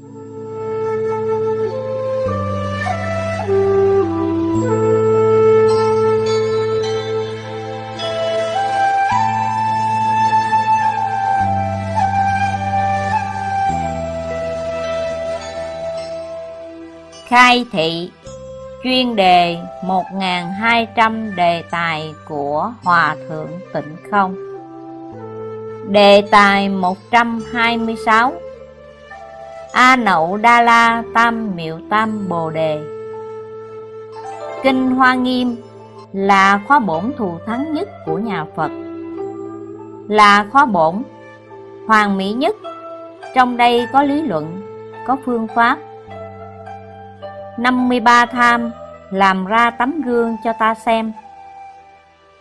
Khai thị chuyên đề 1200 đề tài của Hòa thượng Tịnh Không. Đề tài 126: A Nậu Đa La Tam Miệu Tam Bồ Đề. Kinh Hoa Nghiêm là khóa bổn thù thắng nhất của nhà Phật, là khóa bổn hoàn mỹ nhất. Trong đây có lý luận, có phương pháp. 53 tham làm ra tấm gương cho ta xem.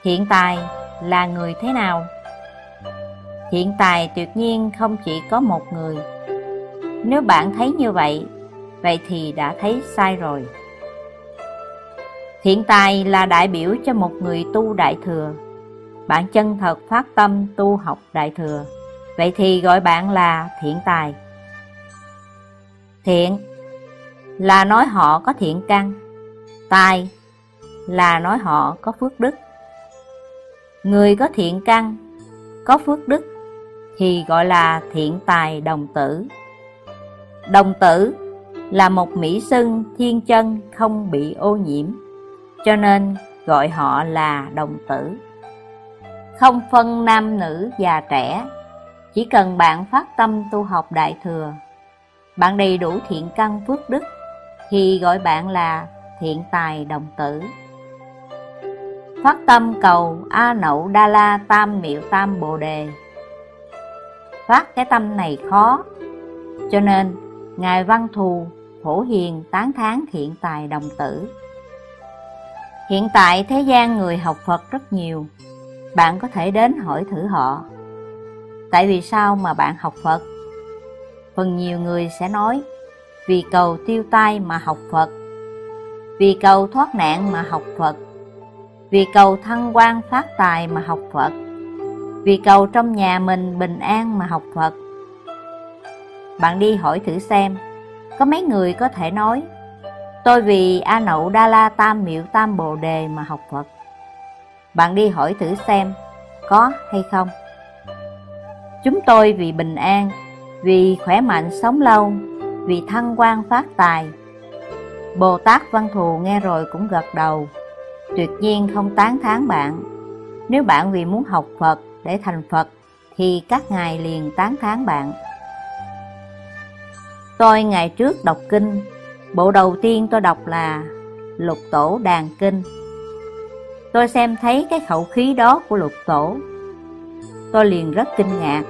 Hiện tại là người thế nào? Hiện tại tuyệt nhiên không chỉ có một người. Nếu bạn thấy như vậy, vậy thì đã thấy sai rồi. Hiện tại là đại biểu cho một người tu Đại Thừa. Bạn chân thật phát tâm tu học Đại Thừa, vậy thì gọi bạn là thiện tài. Thiện là nói họ có thiện căn, tài là nói họ có phước đức. Người có thiện căn, có phước đức thì gọi là thiện tài đồng tử. Đồng tử là một mỹ xưng thiên chân không bị ô nhiễm, cho nên gọi họ là đồng tử. Không phân nam nữ già trẻ, chỉ cần bạn phát tâm tu học Đại Thừa, bạn đầy đủ thiện căn phước đức thì gọi bạn là thiện tài đồng tử. Phát tâm cầu A Nậu Đa La Tam Miệu Tam Bồ Đề. Phát cái tâm này khó, cho nên Ngài Văn Thù, Phổ Hiền tán thán thiện tài đồng tử. Hiện tại thế gian người học Phật rất nhiều, bạn có thể đến hỏi thử họ: tại vì sao mà bạn học Phật? Phần nhiều người sẽ nói: vì cầu tiêu tai mà học Phật, vì cầu thoát nạn mà học Phật, vì cầu thăng quan phát tài mà học Phật, vì cầu trong nhà mình bình an mà học Phật. Bạn đi hỏi thử xem, có mấy người có thể nói: tôi vì A Nậu Đa La Tam Miệu Tam Bồ Đề mà học Phật. Bạn đi hỏi thử xem, có hay không? Chúng tôi vì bình an, vì khỏe mạnh sống lâu, vì thăng quan phát tài. Bồ Tát Văn Thù nghe rồi cũng gật đầu, tuyệt nhiên không tán thán bạn. Nếu bạn vì muốn học Phật để thành Phật thì các ngài liền tán thán bạn. Tôi ngày trước đọc kinh, bộ đầu tiên tôi đọc là Lục Tổ Đàn Kinh. Tôi xem thấy cái khẩu khí đó của Lục Tổ, tôi liền rất kinh ngạc.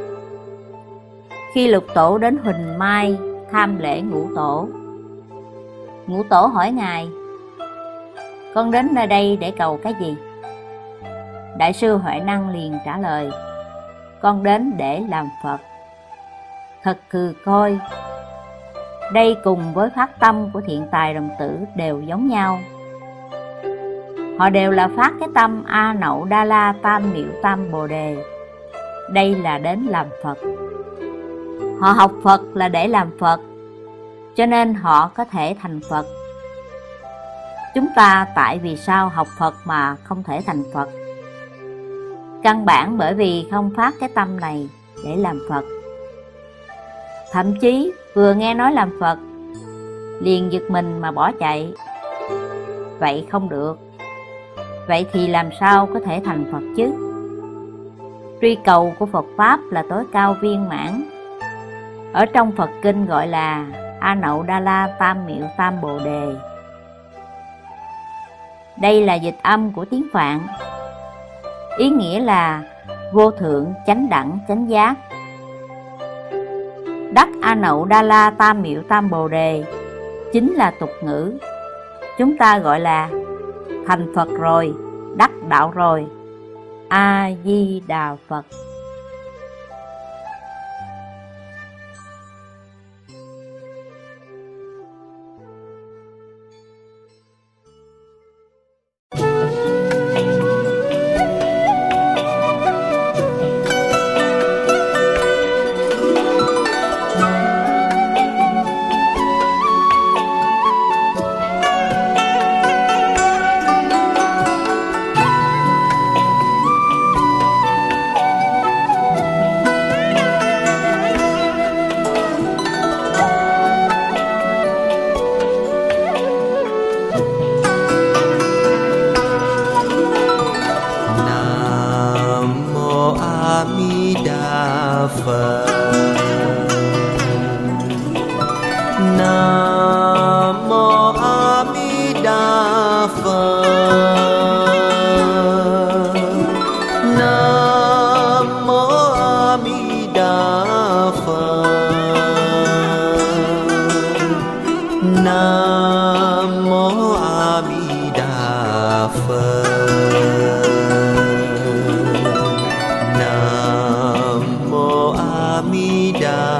Khi Lục Tổ đến Huỳnh Mai tham lễ Ngũ Tổ, Ngũ Tổ hỏi ngài: con đến nơi đây để cầu cái gì? Đại sư Huệ Năng liền trả lời: con đến để làm Phật. Thật cừ coi, đây cùng với phát tâm của thiện tài đồng tử đều giống nhau. Họ đều là phát cái tâm A Nậu Đa La Tam Miệu Tam Bồ Đề. Đây là đến làm Phật. Họ học Phật là để làm Phật, cho nên họ có thể thành Phật. Chúng ta tại vì sao học Phật mà không thể thành Phật? Căn bản bởi vì không phát cái tâm này để làm Phật. Thậm chí vừa nghe nói làm Phật liền giật mình mà bỏ chạy. Vậy không được. Vậy thì làm sao có thể thành Phật chứ? Truy cầu của Phật Pháp là tối cao viên mãn. Ở trong Phật Kinh gọi là A Nậu Đa La Tam Miệu Tam Bồ Đề. Đây là dịch âm của tiếng Phạn, ý nghĩa là vô thượng, chánh đẳng, chánh giác. Đắc A Nậu Đa La Tam Miệu Tam Bồ Đề chính là tục ngữ. Chúng ta gọi là thành Phật rồi, đắc đạo rồi. A Di Đà Phật. Nam Mô A Mi Đà Phật. Nam Mô A Mi Đà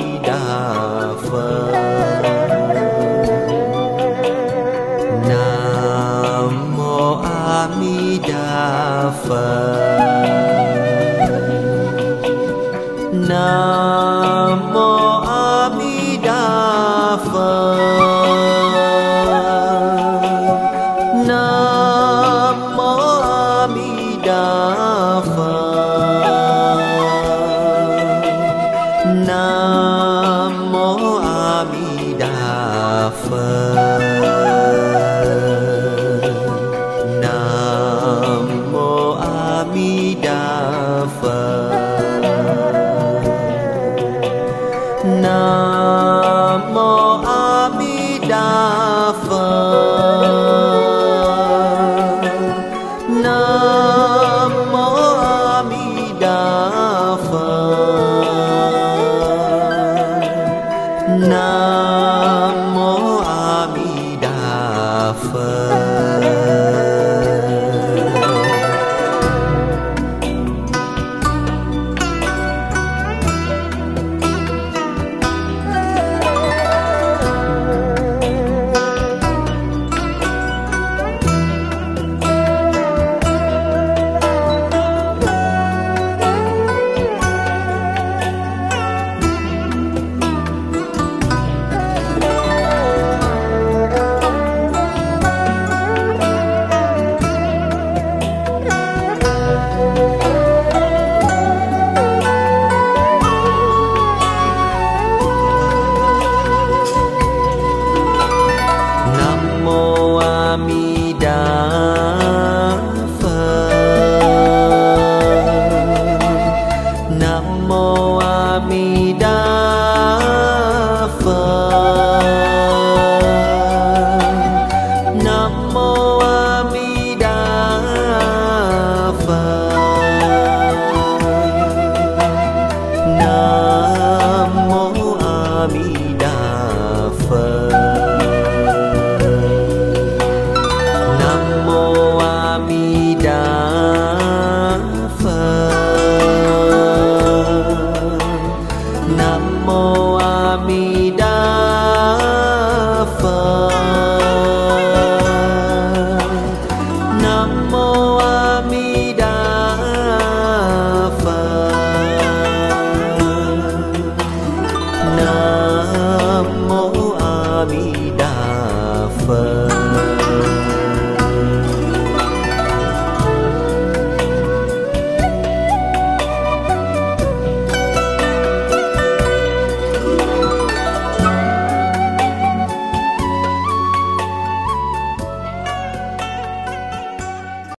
Nam Mô A Mi Đà Phật.